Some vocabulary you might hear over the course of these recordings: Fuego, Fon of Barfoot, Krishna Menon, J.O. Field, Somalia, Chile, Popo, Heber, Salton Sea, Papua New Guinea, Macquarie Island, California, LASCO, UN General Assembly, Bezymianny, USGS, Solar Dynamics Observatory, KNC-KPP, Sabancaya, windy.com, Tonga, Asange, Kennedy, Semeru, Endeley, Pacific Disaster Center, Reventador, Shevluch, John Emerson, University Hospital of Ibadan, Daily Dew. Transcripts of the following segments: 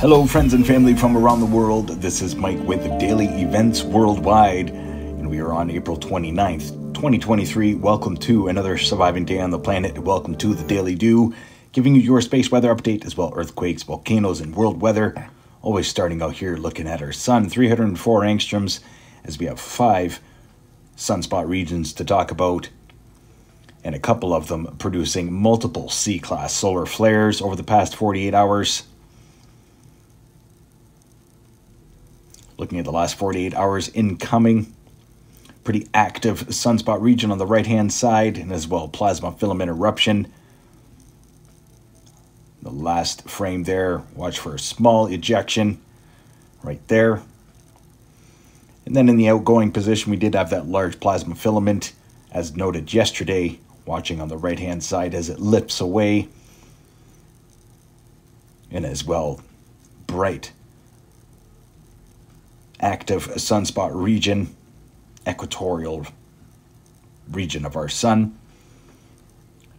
Hello friends and family from around the world, this is Mike with Daily Events Worldwide, and we are on April 29th, 2023. Welcome to another surviving day on the planet. Welcome to the Daily Dew, giving you your space weather update as well, earthquakes, volcanoes, and world weather. Always starting out here looking at our sun, 304 angstroms, as we have 5 sunspot regions to talk about, and a couple of them producing multiple C-class solar flares over the past 48 hours. Looking at the last 48 hours incoming, pretty active sunspot region on the right-hand side, and as well plasma filament eruption. The last frame there, watch for a small ejection right there. And then in the outgoing position, we did have that large plasma filament, as noted yesterday, watching on the right-hand side as it lips away. And as well, bright active sunspot region, equatorial region of our sun.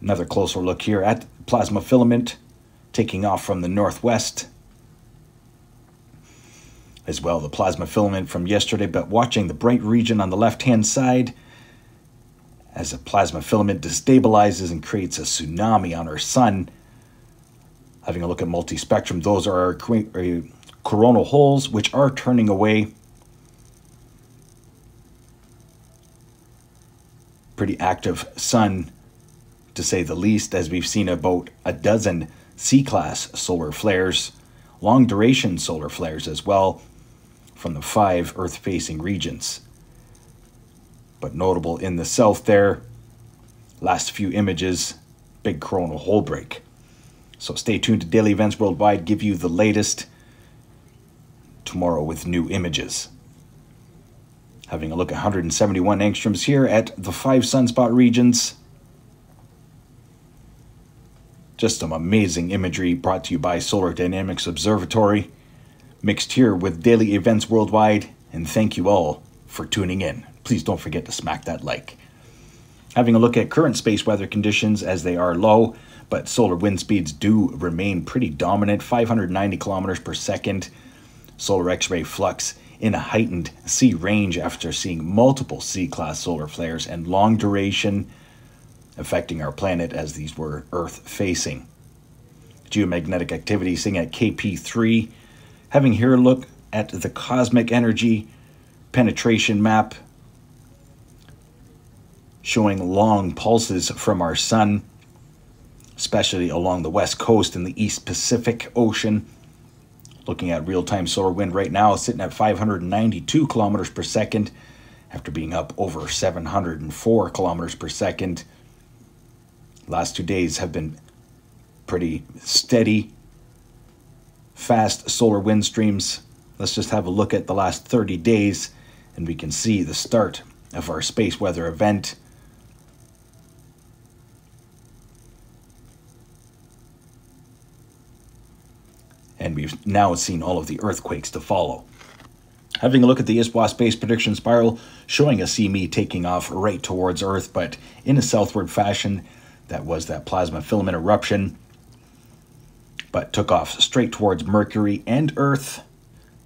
Another closer look here at plasma filament taking off from the northwest. As well, the plasma filament from yesterday, but watching the bright region on the left-hand side as a plasma filament destabilizes and creates a tsunami on our sun. Having a look at multi-spectrum, those are our coronal holes, which are turning away. Pretty active sun, to say the least, as we've seen about a dozen C-class solar flares, long-duration solar flares as well, from the 5 Earth-facing regions. But notable in the south there, last few images, big coronal hole break. So stay tuned to Daily Events Worldwide, give you the latest tomorrow with new images. Having a look at 171 angstroms here at the 5 sunspot regions. Just some amazing imagery brought to you by Solar Dynamics Observatory, mixed here with Daily Events Worldwide, and thank you all for tuning in. Please don't forget to smack that like. Having a look at current space weather conditions, as they are low, but solar wind speeds do remain pretty dominant, 590 kilometers per second. Solar X-ray flux in a heightened C range after seeing multiple C-class solar flares and long duration affecting our planet as these were Earth-facing. Geomagnetic activity seen at KP3. Having here a look at the cosmic energy penetration map showing long pulses from our sun, especially along the west coast in the East Pacific Ocean. Looking at real-time solar wind right now, sitting at 592 kilometers per second after being up over 704 kilometers per second. Last 2 days have been pretty steady, fast solar wind streams. Let's just have a look at the last 30 days, and we can see the start of our space weather event. And we've now seen all of the earthquakes to follow. Having a look at the ISWAS space prediction spiral, showing a CME taking off right towards Earth, but in a southward fashion. That was that plasma filament eruption, but took off straight towards Mercury and Earth.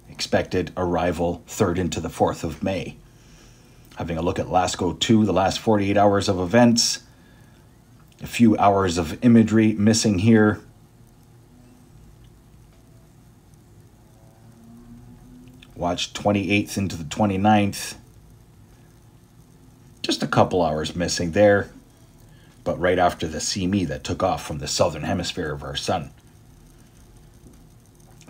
Expected arrival 3rd into the 4th of May. Having a look at LASCO 2, the last 48 hours of events. A few hours of imagery missing here. Watch 28th into the 29th. Just a couple hours missing there, but right after the CME that took off from the southern hemisphere of our sun.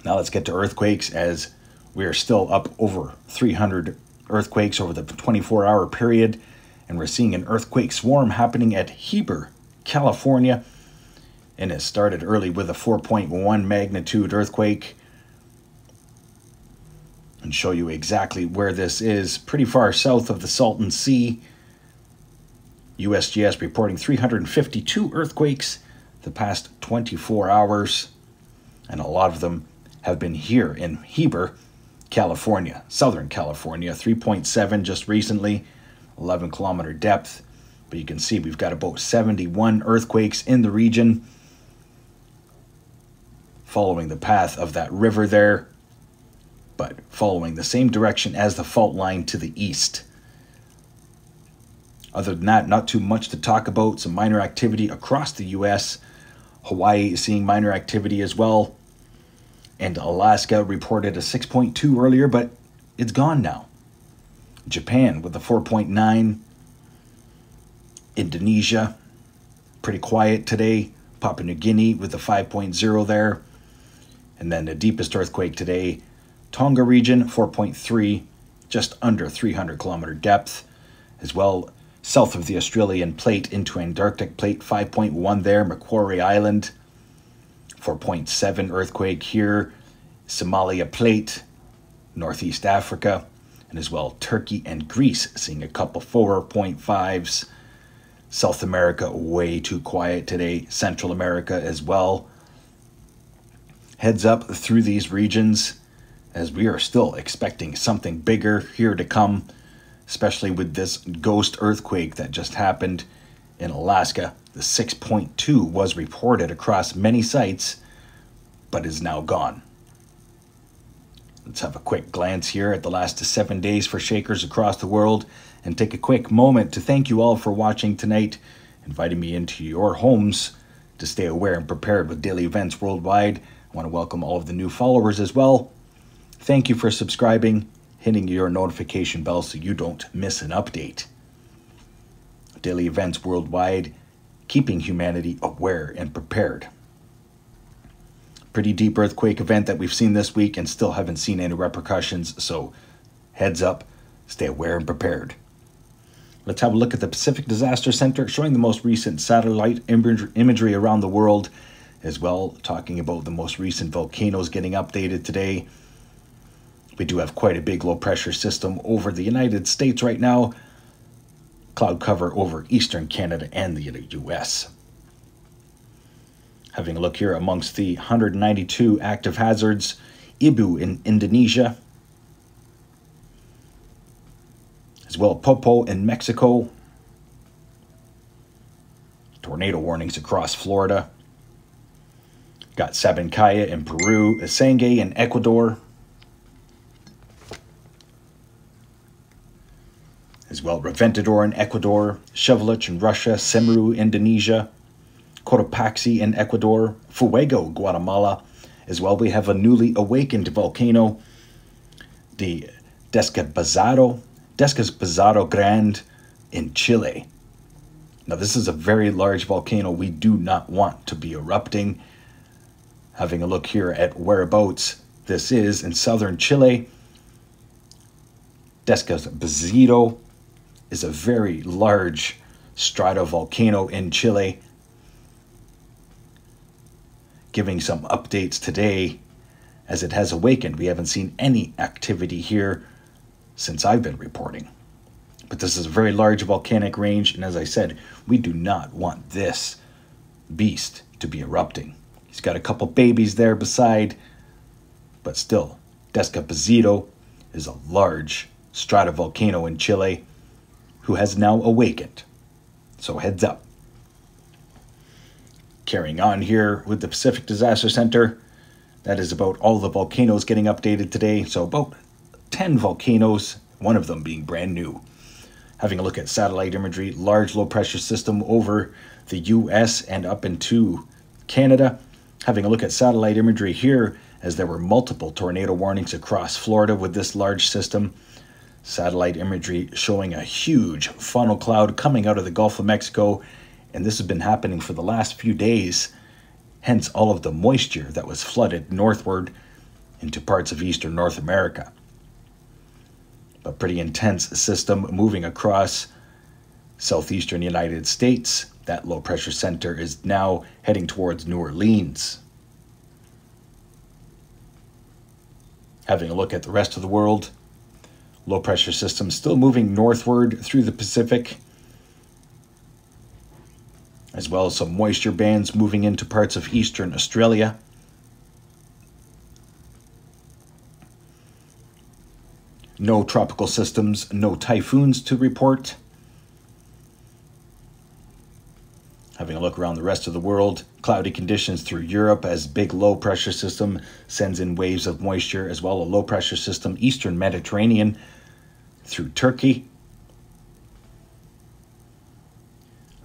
Now let's get to earthquakes, as we are still up over 300 earthquakes over the 24-hour period, and we're seeing an earthquake swarm happening at Heber, California, and it started early with a 4.1 magnitude earthquake. And show you exactly where this is, pretty far south of the Salton Sea. USGS reporting 352 earthquakes the past 24 hours, and a lot of them have been here in Heber, California, Southern California. 3.7 just recently, 11 kilometer depth, but you can see we've got about 71 earthquakes in the region following the path of that river there, but following the same direction as the fault line to the east. Other than that, not too much to talk about. Some minor activity across the U.S. Hawaii is seeing minor activity as well. And Alaska reported a 6.2 earlier, but it's gone now. Japan with a 4.9. Indonesia, pretty quiet today. Papua New Guinea with a 5.0 there. And then the deepest earthquake today, Tonga region, 4.3, just under 300-kilometer depth. As well, south of the Australian plate into Antarctic plate, 5.1 there, Macquarie Island, 4.7 earthquake here, Somalia plate, Northeast Africa, and as well Turkey and Greece seeing a couple 4.5s. South America way too quiet today, Central America as well. Heads up through these regions as we are still expecting something bigger here to come, especially with this ghost earthquake that just happened in Alaska. The 6.2 was reported across many sites, but is now gone. Let's have a quick glance here at the last 7 days for shakers across the world and take a quick moment to thank you all for watching tonight, inviting me into your homes to stay aware and prepared with Daily Events Worldwide. I want to welcome all of the new followers as well. Thank you for subscribing, hitting your notification bell so you don't miss an update. Daily Events Worldwide, keeping humanity aware and prepared. Pretty deep earthquake event that we've seen this week and still haven't seen any repercussions, so heads up, stay aware and prepared. Let's have a look at the Pacific Disaster Center, showing the most recent satellite imagery around the world, as well talking about the most recent volcanoes getting updated today. We do have quite a big low-pressure system over the United States right now. Cloud cover over eastern Canada and the U.S. Having a look here amongst the 192 active hazards, Ibu in Indonesia. As well, Popo in Mexico. Tornado warnings across Florida. Got Sabancaya in Peru, Asange in Ecuador. As well, Reventador in Ecuador, Shevluch in Russia, Semeru, Indonesia, Cotopaxi in Ecuador, Fuego, Guatemala. As well, we have a newly awakened volcano, the Descabezado Grande in Chile. Now, this is a very large volcano we do not want to be erupting. Having a look here at whereabouts this is in southern Chile, Descazabedo is a very large stratovolcano in Chile. Giving some updates today as it has awakened. We haven't seen any activity here since I've been reporting. But this is a very large volcanic range, and as I said, we do not want this beast to be erupting. He's got a couple babies there beside, but still, Descazabedo is a large stratovolcano in Chile, who has now awakened. So heads up. Carrying on here with the Pacific Disaster Center, that is about all the volcanoes getting updated today. So about 10 volcanoes, one of them being brand new. Having a look at satellite imagery, large low pressure system over the US and up into Canada. Having a look at satellite imagery here, as there were multiple tornado warnings across Florida with this large system. Satellite imagery showing a huge funnel cloud coming out of the Gulf of Mexico, and this has been happening for the last few days, hence all of the moisture that was flooded northward into parts of eastern North America. A pretty intense system moving across southeastern United States. That low pressure center is now heading towards New Orleans. Having a look at the rest of the world, low pressure system still moving northward through the Pacific, as well as some moisture bands moving into parts of eastern Australia. No tropical systems, no typhoons to report. Having a look look around the rest of the world, cloudy conditions through Europe as big low-pressure system sends in waves of moisture, as well a low-pressure system eastern Mediterranean through Turkey.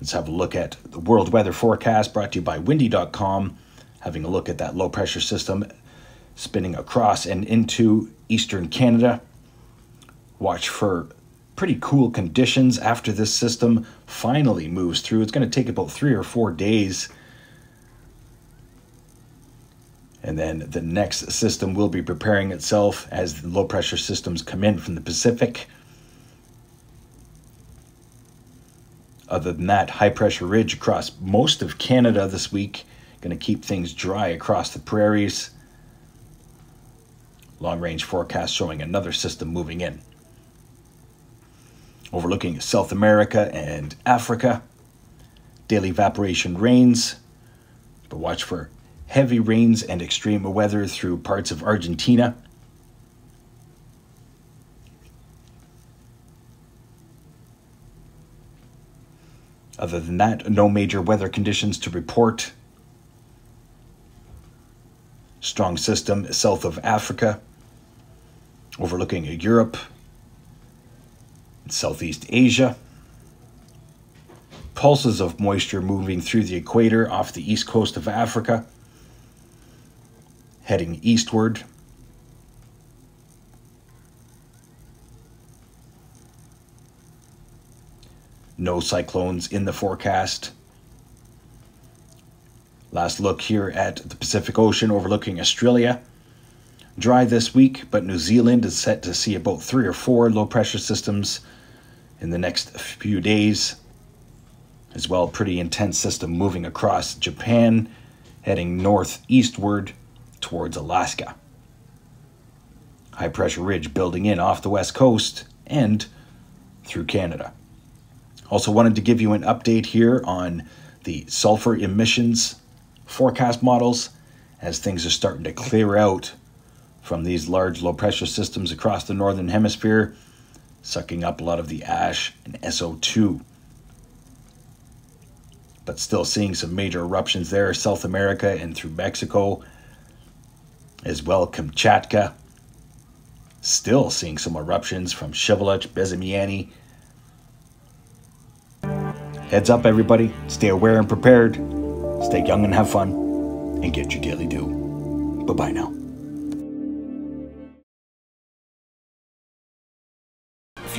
Let's have a look at the world weather forecast brought to you by windy.com, having a look at that low-pressure system spinning across and into eastern Canada. Watch for pretty cool conditions after this system finally moves through. It's going to take about 3 or 4 days. And then the next system will be preparing itself as the low-pressure systems come in from the Pacific. Other than that, high-pressure ridge across most of Canada this week. Going to keep things dry across the prairies. Long-range forecast showing another system moving in, overlooking South America and Africa. Daily evaporation rains, but watch for heavy rains and extreme weather through parts of Argentina. Other than that, no major weather conditions to report. Strong system south of Africa, overlooking Europe, Southeast Asia. Pulses of moisture moving through the equator off the east coast of Africa, heading eastward. No cyclones in the forecast. Last look here at the Pacific Ocean overlooking Australia. Dry this week, but New Zealand is set to see about 3 or 4 low-pressure systems in the next few days. As well, pretty intense system moving across Japan, heading northeastward towards Alaska. High-pressure ridge building in off the west coast and through Canada. Also wanted to give you an update here on the sulfur emissions forecast models as things are starting to clear out from these large low-pressure systems across the northern hemisphere, sucking up a lot of the ash and SO2. But still seeing some major eruptions there, South America and through Mexico, as well Kamchatka. Still seeing some eruptions from Shevluch, Bezymianny. Heads up, everybody. Stay aware and prepared. Stay young and have fun. And get your Daily Dew. Bye-bye now. If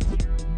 world.